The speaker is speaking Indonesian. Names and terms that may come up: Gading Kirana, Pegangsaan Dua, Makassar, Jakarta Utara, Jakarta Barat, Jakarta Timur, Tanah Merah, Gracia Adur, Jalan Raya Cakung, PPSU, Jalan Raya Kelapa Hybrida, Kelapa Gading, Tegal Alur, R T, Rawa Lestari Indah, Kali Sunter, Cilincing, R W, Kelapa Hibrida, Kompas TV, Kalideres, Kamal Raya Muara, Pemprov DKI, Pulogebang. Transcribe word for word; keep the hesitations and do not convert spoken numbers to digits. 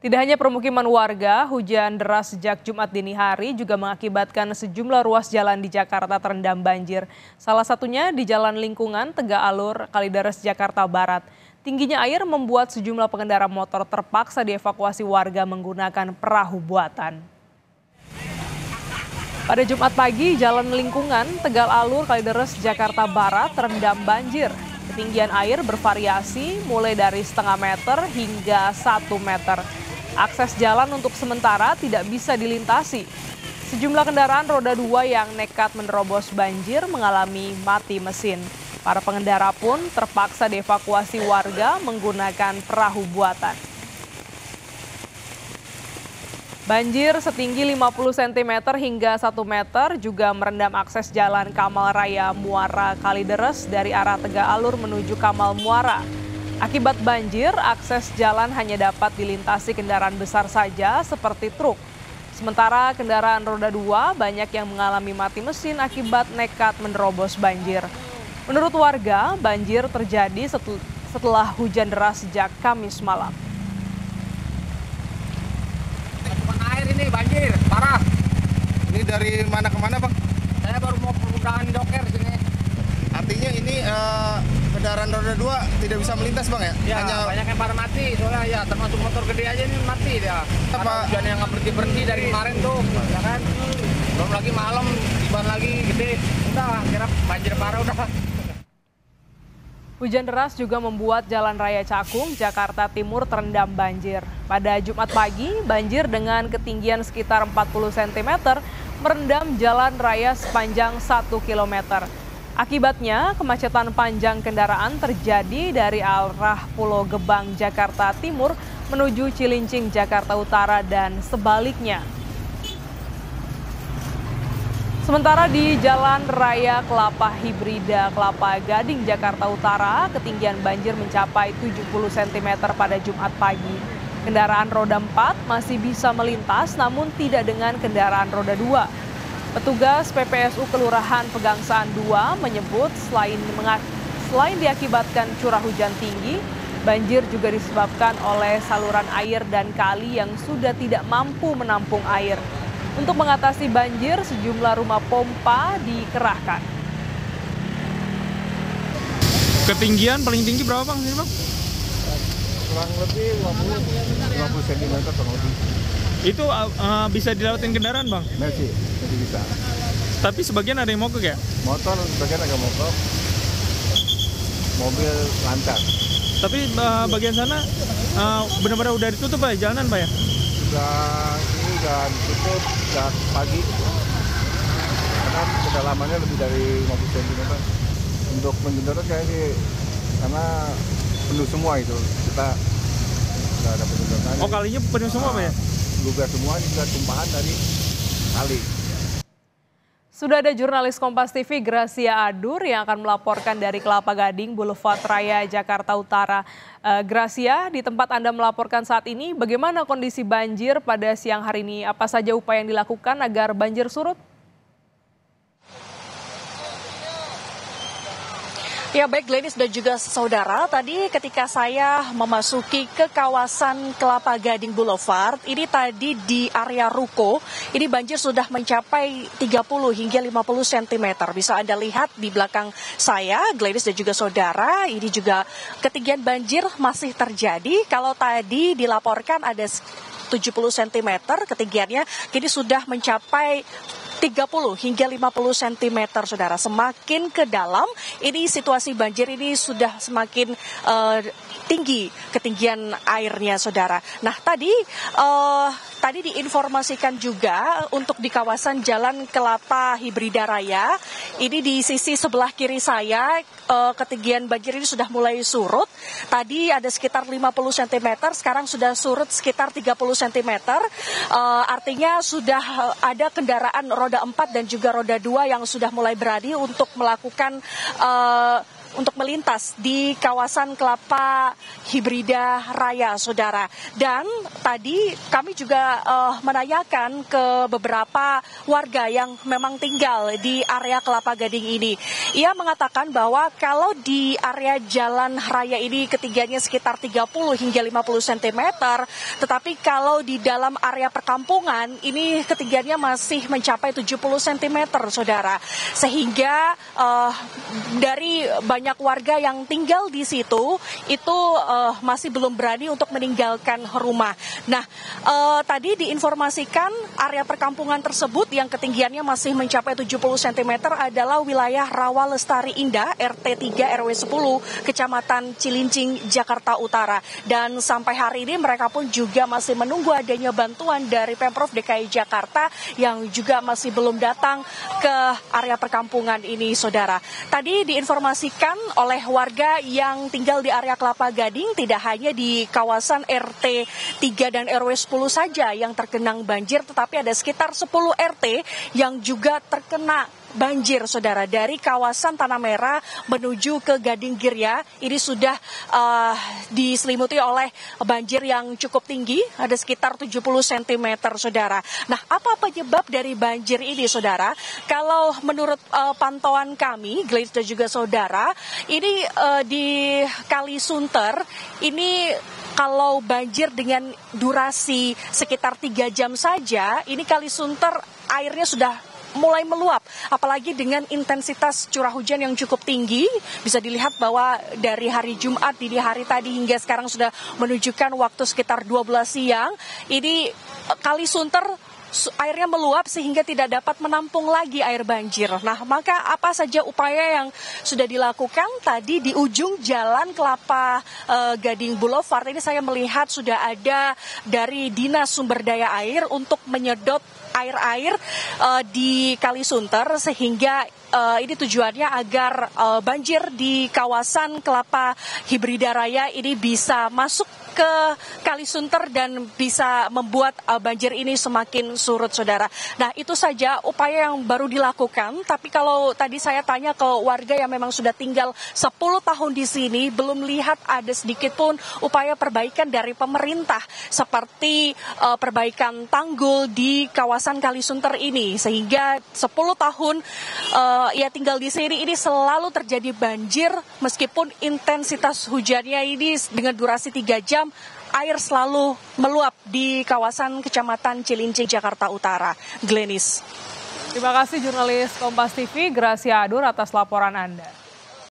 Tidak hanya permukiman warga, hujan deras sejak Jumat dini hari juga mengakibatkan sejumlah ruas jalan di Jakarta terendam banjir. Salah satunya di Jalan Lingkungan Tegal Alur, Kalideres, Jakarta Barat. Tingginya air membuat sejumlah pengendara motor terpaksa dievakuasi warga menggunakan perahu buatan. Pada Jumat pagi, Jalan Lingkungan Tegal Alur, Kalideres, Jakarta Barat terendam banjir. Ketinggian air bervariasi mulai dari setengah meter hingga satu meter. Akses jalan untuk sementara tidak bisa dilintasi. Sejumlah kendaraan roda dua yang nekat menerobos banjir mengalami mati mesin. Para pengendara pun terpaksa dievakuasi warga menggunakan perahu buatan. Banjir setinggi lima puluh sentimeter hingga satu meter juga merendam akses jalan Kamal Raya Muara Kalideres dari arah Tegal Alur menuju Kamal Muara. Akibat banjir, akses jalan hanya dapat dilintasi kendaraan besar saja seperti truk. Sementara kendaraan roda dua banyak yang mengalami mati mesin akibat nekat menerobos banjir. Menurut warga, banjir terjadi setelah hujan deras sejak Kamis malam. Ini banjir parah. Ini dari mana ke mana, Bang? Saya baru mau permudahan doker sini. Artinya ini uh, kendaraan roda dua tidak bisa melintas, Bang, ya? Ya, hanya banyak yang pada mati. Soalnya ya termasuk motor gede aja ini mati dia. Apa hujan yang nggak berhenti berhenti dari kemarin tuh, ya kan? Belum lagi malam, tiba lagi gede. Udah, kira banjir parah udah. Hujan deras juga membuat Jalan Raya Cakung, Jakarta Timur terendam banjir. Pada Jumat pagi, banjir dengan ketinggian sekitar empat puluh sentimeter merendam jalan raya sepanjang satu kilometer. Akibatnya, kemacetan panjang kendaraan terjadi dari arah Pulogebang, Jakarta Timur menuju Cilincing, Jakarta Utara dan sebaliknya. Sementara di Jalan Raya Kelapa Hibrida, Kelapa Gading, Jakarta Utara, ketinggian banjir mencapai tujuh puluh sentimeter pada Jumat pagi. Kendaraan roda empat masih bisa melintas, namun tidak dengan kendaraan roda dua. Petugas P P S U Kelurahan Pegangsaan dua menyebut selain, selain diakibatkan curah hujan tinggi, banjir juga disebabkan oleh saluran air dan kali yang sudah tidak mampu menampung air. Untuk mengatasi banjir, sejumlah rumah pompa dikerahkan. Ketinggian paling tinggi berapa, Bang? Sini, Bang? Kurang lebih lima puluh sentimeter. Itu uh, bisa dilewatin kendaraan, Bang? Masih, masih bisa. Tapi sebagian ada yang mogok ya? Motor sebagian agak mogok, mobil lancar. Tapi uh, bagian sana uh, benar-benar udah ditutup, Pak, jalanan, Pak, ya? Sudah. Dan tutup sejak pagi karena kedalamannya lebih dari lima puluh sentimeter. Untuk mengendara kayak ini karena penuh semua itu, kita nggak ada penutupan. Oh, kalinya penuh semua, Pak, ya? Juga semua juga tumpahan dari kali. Sudah ada jurnalis Kompas T V Gracia Adur yang akan melaporkan dari Kelapa Gading, Boulevard Raya, Jakarta Utara. Uh, Gracia, di tempat Anda melaporkan saat ini, bagaimana kondisi banjir pada siang hari ini? Apa saja upaya yang dilakukan agar banjir surut? Ya, baik Glenis dan juga saudara, tadi ketika saya memasuki ke kawasan Kelapa Gading Boulevard, ini tadi di area Ruko, ini banjir sudah mencapai tiga puluh hingga lima puluh sentimeter. Bisa Anda lihat di belakang saya, Glenis dan juga saudara, ini juga ketinggian banjir masih terjadi. Kalau tadi dilaporkan ada tujuh puluh sentimeter ketinggiannya, kini sudah mencapai tiga puluh hingga lima puluh sentimeter, saudara. Semakin ke dalam, ini situasi banjir ini sudah semakin uh, tinggi ketinggian airnya, saudara. Nah, tadi uh, tadi diinformasikan juga untuk di kawasan Jalan Kelapa Hibrida Raya, ini di sisi sebelah kiri saya, uh, ketinggian banjir ini sudah mulai surut. Tadi ada sekitar lima puluh sentimeter, sekarang sudah surut sekitar tiga puluh sentimeter. Uh, artinya sudah ada kendaraan roda roda empat dan juga roda dua yang sudah mulai berani untuk melakukan uh, untuk melintas di kawasan Kelapa Hibrida Raya, Saudara. Dan tadi kami juga uh, menanyakan ke beberapa warga yang memang tinggal di area Kelapa Gading ini. Ia mengatakan bahwa kalau di area Jalan Raya ini ketinggiannya sekitar tiga puluh hingga lima puluh sentimeter, tetapi kalau di dalam area perkampungan ini ketinggiannya masih mencapai tujuh puluh sentimeter, Saudara. Sehingga uh, dari banyak warga yang tinggal di situ itu uh, masih belum berani untuk meninggalkan rumah. Nah, uh, tadi diinformasikan area perkampungan tersebut yang ketinggiannya masih mencapai tujuh puluh sentimeter adalah wilayah Rawa Lestari Indah, R T tiga R W sepuluh, Kecamatan Cilincing, Jakarta Utara. Dan sampai hari ini mereka pun juga masih menunggu adanya bantuan dari Pemprov D K I Jakarta yang juga masih belum datang ke area perkampungan ini, Saudara. Tadi diinformasikan oleh warga yang tinggal di area Kelapa Gading tidak hanya di kawasan R T tiga dan R W sepuluh saja yang tergenang banjir, tetapi ada sekitar sepuluh R T yang juga terkena banjir, Saudara. Dari kawasan Tanah Merah menuju ke Gading Kirana ini sudah uh, diselimuti oleh banjir yang cukup tinggi, ada sekitar tujuh puluh sentimeter, Saudara. Nah, apa penyebab dari banjir ini, Saudara? Kalau menurut uh, pantauan kami, Gladys dan juga Saudara, ini uh, di Kali Sunter ini kalau banjir dengan durasi sekitar tiga jam saja, ini Kali Sunter airnya sudah mulai meluap, apalagi dengan intensitas curah hujan yang cukup tinggi. Bisa dilihat bahwa dari hari Jumat dini hari tadi hingga sekarang sudah menunjukkan waktu sekitar dua belas siang, ini Kali Sunter airnya meluap sehingga tidak dapat menampung lagi air banjir. Nah, maka apa saja upaya yang sudah dilakukan? Tadi di ujung jalan Kelapa eh, Gading Boulevard ini saya melihat sudah ada dari Dinas Sumber Daya Air untuk menyedot air-air uh, di Kali Sunter sehingga uh, ini tujuannya agar uh, banjir di kawasan Kelapa Hibrida Raya ini bisa masuk ke Kali Sunter dan bisa membuat uh, banjir ini semakin surut, Saudara. Nah, itu saja upaya yang baru dilakukan, tapi kalau tadi saya tanya ke warga yang memang sudah tinggal sepuluh tahun di sini, belum lihat ada sedikit pun upaya perbaikan dari pemerintah seperti uh, perbaikan tanggul di kawasan Kali Sunter ini, sehingga sepuluh tahun uh, ia tinggal di sini ini selalu terjadi banjir meskipun intensitas hujannya ini dengan durasi tiga jam air selalu meluap di kawasan Kecamatan Cilincing, Jakarta Utara. Glenis. Terima kasih jurnalis Kompas T V Gracia Adur atas laporan Anda.